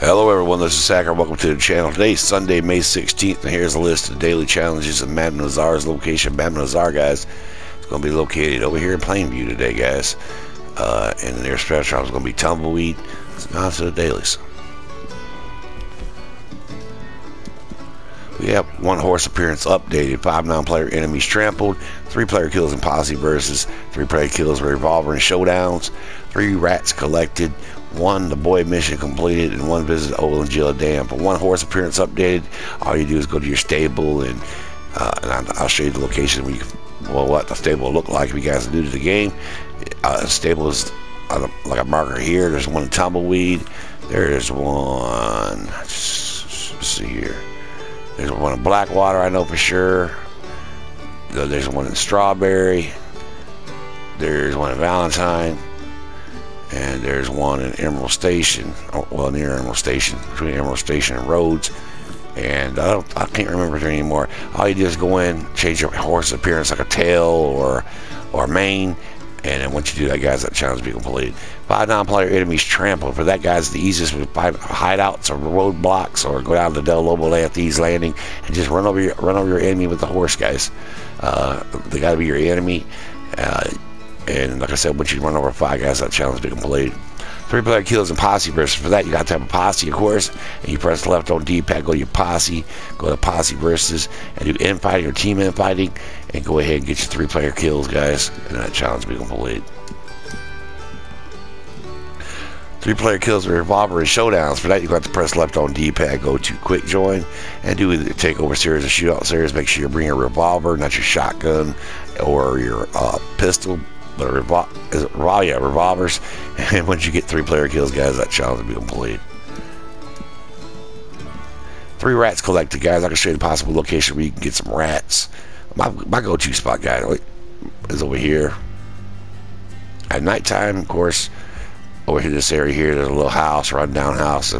Hello everyone, this is Sacker. Welcome to the channel. Today is Sunday, May 16th, and here's a list of daily challenges of Madam Nazar's location. Madam Nazar, guys, is going to be located over here in Plainview today, guys. And their special shop is going to be Tumbleweed. It's not to the dailies. We have one horse appearance updated, 5 non-player enemies trampled, 3 player kills in posse versus, 3 player kills with revolver and showdowns, 3 rats collected, 1 the boy mission completed, and 1 visit to Owanjila Dam. For one horse appearance updated, all you do is go to your stable, and I'll show you the location where you can, well, what the stable will look like if you guys are new to the game. Stable is like a marker here. There's one in Tumbleweed. There's one, let's see here. There's one in Blackwater, I know for sure. There's one in Strawberry. There's one in Valentine. And there's one in Emerald Station. Well, near Emerald Station. Between Emerald Station and Rhodes. And I can't remember there anymore. All you do is go in, change your horse appearance like a tail or mane. And then once you do that, guys, that challenge will be completed. 5 non-player enemies trampled. For that, guys, the easiest with 5 hideouts or roadblocks, or go down to Del Lobo at the East Landing and just run over your enemy with the horse, guys. They got to be your enemy. And like I said, once you run over 5 guys, that challenge will be completed. 3 player kills and posse versus. For that, you got to have a posse, of course. And you press left on D-Pad, go to your posse, go to posse versus, and do infighting or team infighting, and go ahead and get your 3 player kills, guys, and that challenge will be completed. 3 player kills with revolver and showdowns. For that, you have to press left on D-Pad, go to quick join, and do either takeover series or shootout series. Make sure you bring a revolver, not your shotgun or your pistol. Revolvers, and once you get 3 player kills, guys, that challenge will be complete. 3 rats collected, guys. I can show you the possible location where you can get some rats. My go-to spot, guys, is over here. At nighttime, of course, over here, this area here, there's a little house, rundown house,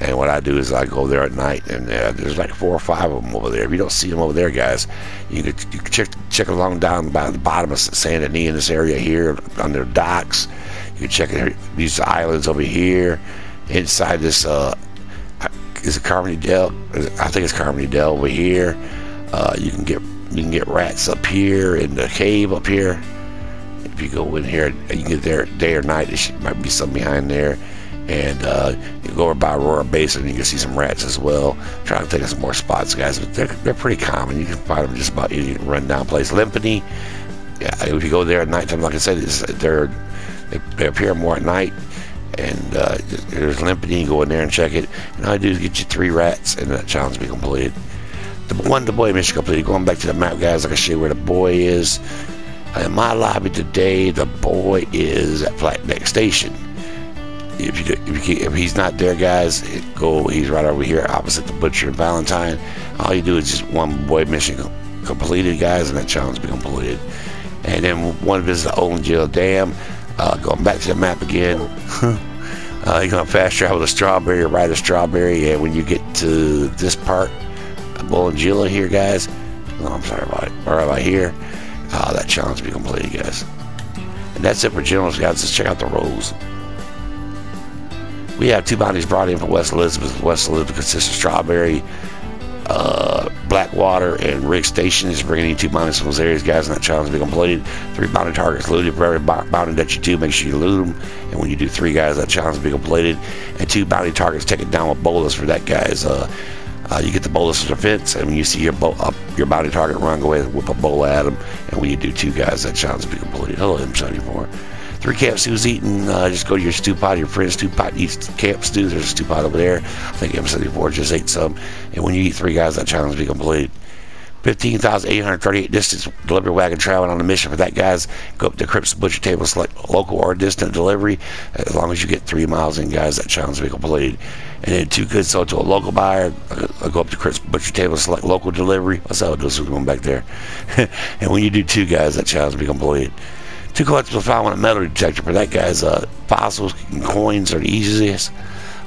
and what I do is I go there at night, and there's like 4 or 5 of them over there. If you don't see them over there, guys, you can check along down by the bottom of Santa in this area here, on their docks. You can check these islands over here, inside this, is it Carmody Dell? I think it's Carmody Dell over here. You can get rats up here in the cave up here. If you go in here and you get there day or night, there might be something behind there. And you go over by Aurora Basin and you can see some rats as well. I'm trying to think of some more spots, guys, but they're pretty common. You can find them just about any rundown place. Limpany, yeah, if you go there at nighttime, like I said, they appear more at night. And there's Limpany, you go in there and check it. And all I do is get you 3 rats, and that challenge will be completed. The boy mission completed. Going back to the map, guys, I can show you where the boy is. In my lobby today, the boy is at Flatneck Station. If he's not there, guys, he's right over here opposite the butcher and Valentine. All you do is just 1 boy mission completed, guys, and that challenge will be completed. And then 1 visit to Owanjila Dam. Going back to the map again, you're gonna fast travel to Strawberry, right to Strawberry, and when you get to this part, Bolingillo here, guys. No, I'm sorry about it. Right about here, that challenge will be completed, guys. And that's it for generals, guys. Just check out the roles. We have 2 bodies brought in from West Elizabeth. West Elizabeth consists of Strawberry, Blackwater, and Rig Station. Just bringing in 2 bounties from those areas, guys, and that challenge will be completed. 3 bounty targets looted. For every bounty that you do, make sure you loot them. And when you do 3, guys, that challenge will be completed. And 2 bounty targets taken down with bolus. For that, guys, you get the bolus of defense, and when you see your bounty target run, go ahead and whip a bola at them. And when you do 2, guys, that challenge will be completed. Hello, M74. 3 camp stews eaten. Just go to your stew pot. Your friend's stew pot eats camp stew. There's a stew pot over there. I think M74 just ate some. And when you eat 3, guys, that challenge will be complete. 15,838 distance delivery wagon traveling on the mission. For that, guys, go up to Cripps butcher table, select local or distant delivery. As long as you get 3 miles in, guys, that challenge will be completed. And then 2 goods sold to a local buyer. I'll go up to Cripps butcher table, select local delivery. What's that? Those are going back there. And when you do 2, guys, that challenge will be completed. 2 collectibles found on a metal detector. For that, guys, fossils and coins are the easiest.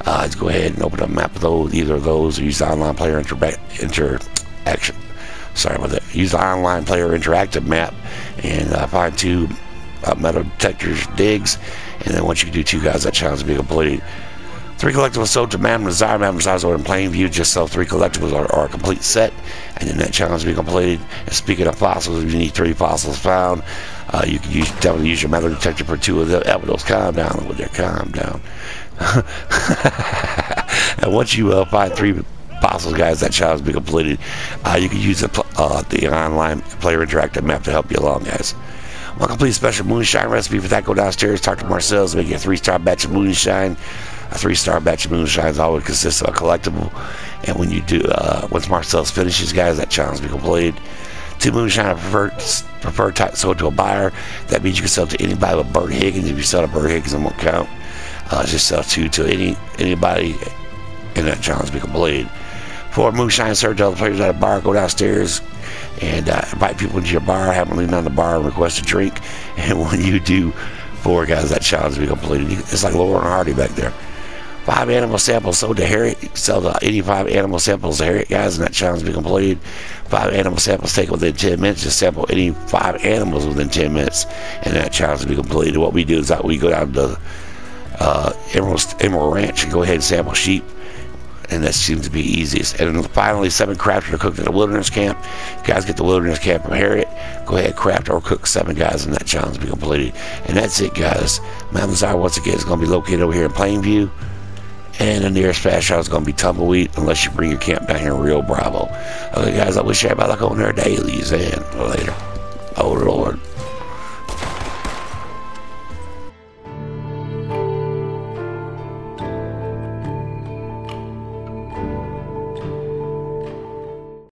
Let's go ahead and open up a map of those, either of those, or use the online player interaction. Sorry about that. Use the online player interactive map and find 2 metal detectors digs. And then once you do 2, guys, that challenge will be completed. Three collectibles sold to Madam Nazar. Madam Nazar's order in Plainview. Just sell three collectibles or a complete set, and then that challenge will be completed. And speaking of fossils, if you need three fossils found, you can use your metal detector for two of the evidence. Calm down with their calm down. And once you find three fossils, guys, that challenge will be completed. You can use the online player interactive map to help you along, guys. One complete special moonshine recipe for that. Go downstairs, talk to Marcelle's, make a 3-star batch of moonshine. A 3-star batch of moonshine always consists of a collectible, and when you do, once Marcelle's finishes, guys, that challenge will be completed. 2 moonshine preferred type sold to a buyer. That means you can sell to anybody with Burt Higgins. If you sell to Burt Higgins, it won't count. Just sell to anybody, and that challenge will be completed. 4 moonshine served to other players at a bar. Go downstairs and invite people into your bar, have them lean on the bar and request a drink, and when you do, 4 guys, that challenge will be completed. It's like Laurel and Hardy back there. 5 animal samples sold to Harriet. You can sell to any 5 animal samples to Harriet, guys, and that challenge will be completed. 5 animal samples taken within 10 minutes. Just sample any 5 animals within 10 minutes, and that challenge will be completed. What we do is that we go down to Emerald Ranch and go ahead and sample sheep, and that seems to be easiest. And finally, 7 crafted or cooked at a wilderness camp. You guys get the wilderness camp from Harriet. Go ahead, craft or cook 7 guys, and that challenge will be completed. And that's it, guys. Madam Nazar, once again, is going to be located over here in Plainview. And the nearest fast shop is going to be Tumbleweed, unless you bring your camp down here in Rio Bravo. Okay, guys, I wish everybody luck on their dailies, and later.